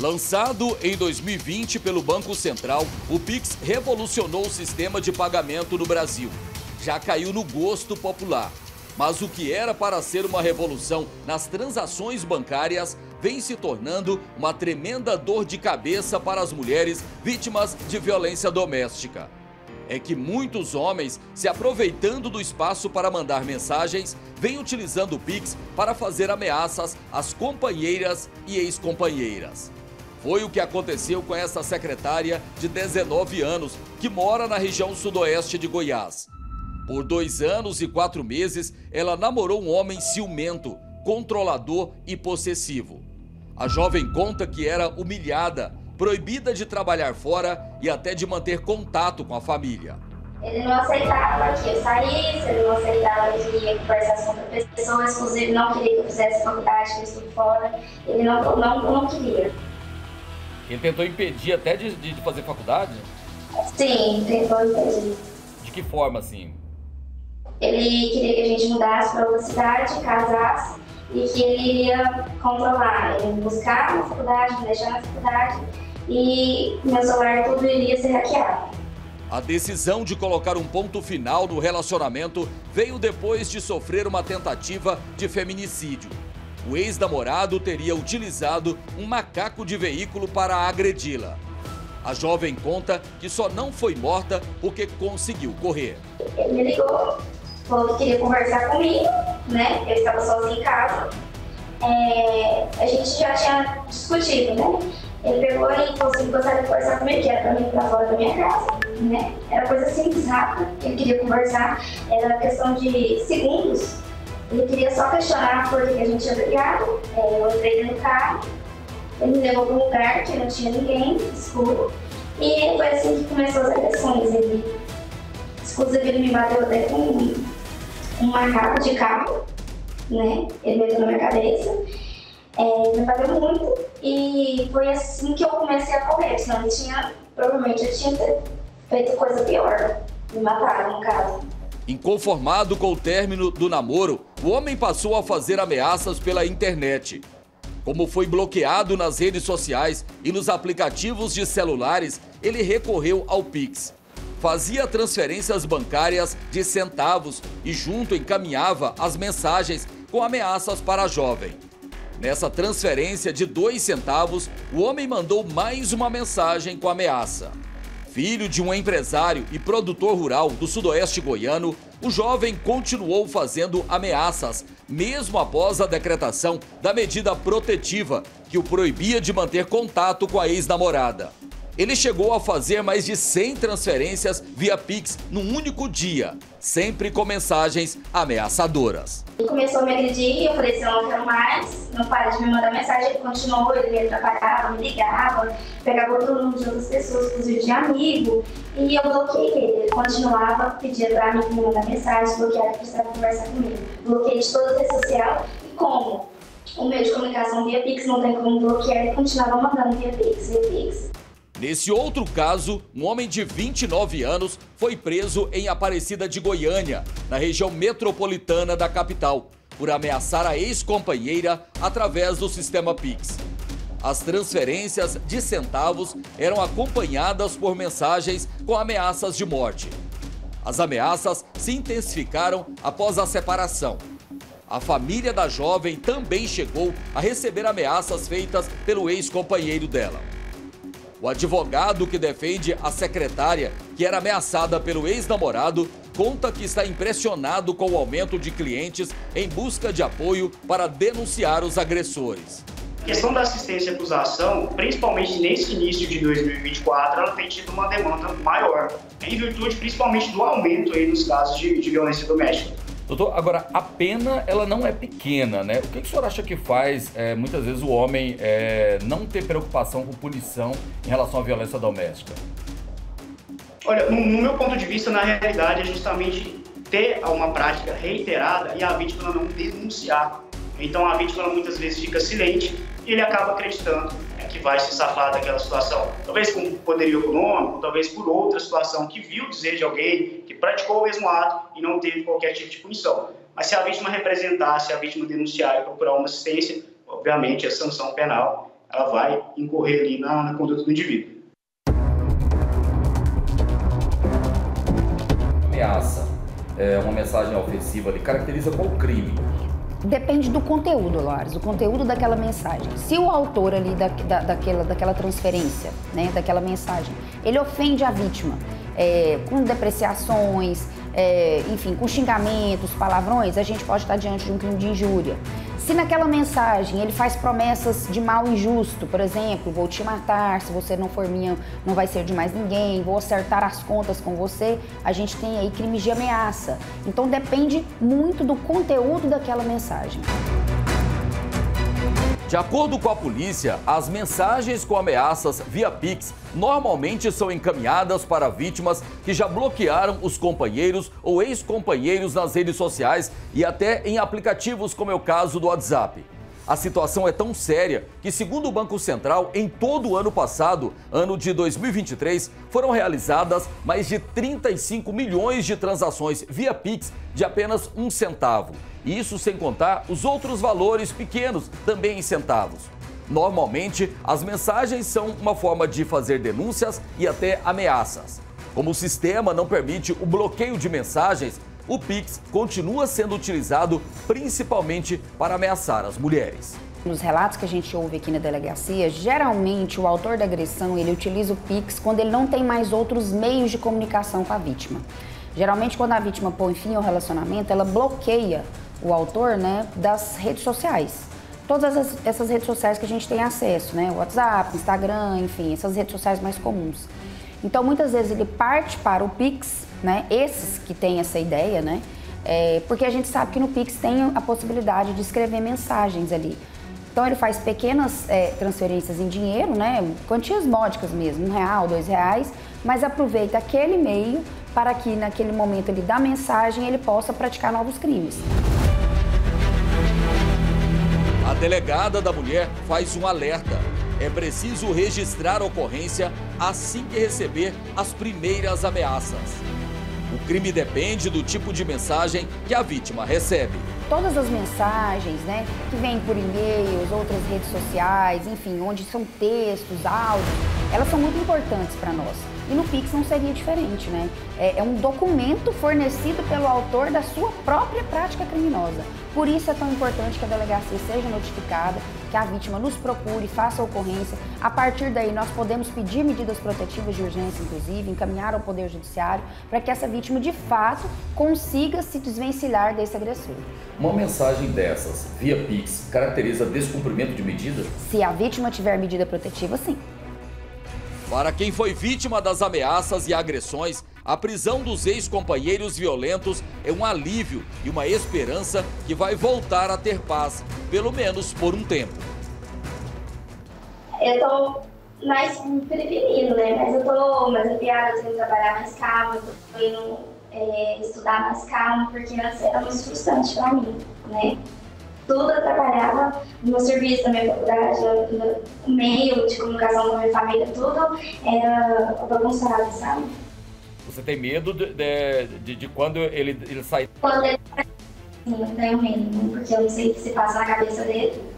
Lançado em 2020 pelo Banco Central, o Pix revolucionou o sistema de pagamento no Brasil. Já caiu no gosto popular. Mas o que era para ser uma revolução nas transações bancárias vem se tornando uma tremenda dor de cabeça para as mulheres vítimas de violência doméstica. É que muitos homens, se aproveitando do espaço para mandar mensagens, vêm utilizando o Pix para fazer ameaças às companheiras e ex-companheiras. Foi o que aconteceu com essa secretária de 19 anos, que mora na região sudoeste de Goiás. Por 2 anos e 4 meses, ela namorou um homem ciumento, controlador e possessivo. A jovem conta que era humilhada, proibida de trabalhar fora e até de manter contato com a família. Ele não aceitava que eu saísse, ele não aceitava que eu ia conversasse com outras pessoas, inclusive não queria que eu fizesse faculdade, que eu estou fora, ele não queria. Ele tentou impedir até de fazer faculdade? Sim, tentou impedir. De que forma, assim? Ele queria que a gente mudasse para outra cidade, casasse, e que ele iria controlar, ele me buscar na faculdade, me deixar na faculdade, e meu celular tudo iria ser hackeado. A decisão de colocar um ponto final no relacionamento veio depois de sofrer uma tentativa de feminicídio. O ex-namorado teria utilizado um macaco de veículo para agredi-la. A jovem conta que só não foi morta porque conseguiu correr. Ele me ligou, falou que queria conversar comigo, né? Eu estava sozinha em casa. A gente já tinha discutido, né? Ele pegou e conseguiu conversar comigo, que era pra mim pra fora da minha casa, né? Era coisa simples, rápida, ele queria conversar, era questão de segundos. Ele queria só questionar por que a gente tinha brigado. Eu entrei no carro, ele me levou para um lugar que não tinha ninguém, escuro. E foi assim que começou as agressões. Inclusive, ele me bateu até com um macaco de carro, né? Ele meteu na minha cabeça, me bateu muito, e foi assim que eu comecei a correr, senão provavelmente eu tinha feito coisa pior, me mataram no caso. Inconformado com o término do namoro, o homem passou a fazer ameaças pela internet. Como foi bloqueado nas redes sociais e nos aplicativos de celulares, ele recorreu ao Pix. Fazia transferências bancárias de centavos e junto encaminhava as mensagens com ameaças para a jovem. Nessa transferência de 2 centavos, o homem mandou mais uma mensagem com ameaça. Filho de um empresário e produtor rural do sudoeste goiano, o jovem continuou fazendo ameaças, mesmo após a decretação da medida protetiva, que o proibia de manter contato com a ex-namorada. Ele chegou a fazer mais de 100 transferências via Pix num único dia, sempre com mensagens ameaçadoras. Ele começou a me agredir, eu falei assim, eu não quero mais, não para de me mandar mensagem, ele continuou, ele me atrapalhava, me ligava, pegava outro número de outras pessoas, inclusive de amigo, e eu bloqueei ele. Ele continuava, pedia pra mim me mandar mensagem, bloqueava, precisava conversar comigo. Bloqueei de toda a rede social, e como o meio de comunicação via Pix não tem como bloquear, ele continuava mandando via Pix, via Pix. Nesse outro caso, um homem de 29 anos foi preso em Aparecida de Goiânia, na região metropolitana da capital, por ameaçar a ex-companheira através do sistema Pix. As transferências de centavos eram acompanhadas por mensagens com ameaças de morte. As ameaças se intensificaram após a separação. A família da jovem também chegou a receber ameaças feitas pelo ex-companheiro dela. O advogado que defende a secretária, que era ameaçada pelo ex-namorado, conta que está impressionado com o aumento de clientes em busca de apoio para denunciar os agressores. A questão da assistência à acusação, principalmente nesse início de 2024, ela tem tido uma demanda maior, em virtude principalmente do aumento aí nos casos de violência doméstica. Doutor, agora, a pena ela não é pequena, né? O que o senhor acha que faz, muitas vezes, o homem não ter preocupação com punição em relação à violência doméstica? Olha, no meu ponto de vista, na realidade, é justamente ter uma prática reiterada e a vítima não denunciar. Então, a vítima muitas vezes fica silente e ele acaba acreditando que vai se safar daquela situação, talvez com poderio econômico, talvez por outra situação que viu dizer de alguém que praticou o mesmo ato e não teve qualquer tipo de punição. Mas se a vítima representar, se a vítima denunciar e procurar uma assistência, obviamente a sanção penal ela vai incorrer ali na conduta do indivíduo. Ameaça é uma mensagem ofensiva ali, caracteriza como crime. Depende do conteúdo, Lares, o conteúdo daquela mensagem. Se o autor ali daquela transferência, né, daquela mensagem, ele ofende a vítima com depreciações, enfim, com xingamentos, palavrões, a gente pode estar diante de um crime de injúria. Se naquela mensagem ele faz promessas de mal injusto, por exemplo, vou te matar, se você não for minha, não vai ser de mais ninguém, vou acertar as contas com você, a gente tem aí crimes de ameaça. Então depende muito do conteúdo daquela mensagem. De acordo com a polícia, as mensagens com ameaças via Pix normalmente são encaminhadas para vítimas que já bloquearam os companheiros ou ex-companheiros nas redes sociais e até em aplicativos, como é o caso do WhatsApp. A situação é tão séria que, segundo o Banco Central, em todo o ano passado, ano de 2023, foram realizadas mais de 35 milhões de transações via Pix de apenas R$0,01. Isso sem contar os outros valores pequenos, também em centavos. Normalmente, as mensagens são uma forma de fazer denúncias e até ameaças. Como o sistema não permite o bloqueio de mensagens, o Pix continua sendo utilizado principalmente para ameaçar as mulheres. Nos relatos que a gente ouve aqui na delegacia, geralmente o autor da agressão ele utiliza o Pix quando ele não tem mais outros meios de comunicação com a vítima. Geralmente, quando a vítima põe fim ao relacionamento, ela bloqueia o autor, né, das redes sociais. Todas essas redes sociais que a gente tem acesso, né? WhatsApp, Instagram, enfim, essas redes sociais mais comuns. Então, muitas vezes ele parte para o Pix, né? Esses que têm essa ideia, né? Porque a gente sabe que no Pix tem a possibilidade de escrever mensagens ali. Então, ele faz pequenas transferências em dinheiro, né? Quantias módicas mesmo, R$1, R$2, mas aproveita aquele meio para que naquele momento ele dá mensagem e ele possa praticar novos crimes. A delegada da mulher faz um alerta. É preciso registrar a ocorrência assim que receber as primeiras ameaças. O crime depende do tipo de mensagem que a vítima recebe. Todas as mensagens, né, que vêm por e-mails, outras redes sociais, enfim, onde são textos, áudios, elas são muito importantes para nós. E no Pix não seria diferente, né? É um documento fornecido pelo autor da sua própria prática criminosa. Por isso é tão importante que a delegacia seja notificada, que a vítima nos procure, faça a ocorrência. A partir daí, nós podemos pedir medidas protetivas de urgência, inclusive, encaminhar ao Poder Judiciário, para que essa vítima, de fato, consiga se desvencilhar desse agressor. Uma mensagem dessas, via Pix, caracteriza descumprimento de medida? Se a vítima tiver medida protetiva, sim. Para quem foi vítima das ameaças e agressões, a prisão dos ex-companheiros violentos é um alívio e uma esperança que vai voltar a ter paz, pelo menos por um tempo. Eu tô mais me prevenindo, né? Mas eu tô mais aliviada, eu tô indo trabalhar mais calma, eu tô indo estudar mais calma, porque antes era muito frustrante pra mim, né? Tudo atrapalhava no meu serviço, na minha faculdade, no meu meio de comunicação com a minha família, tudo era bagunçado, sabe? Você tem medo de quando ele sai? Quando ele sai, eu tenho medo, porque eu não sei o que se passa na cabeça dele.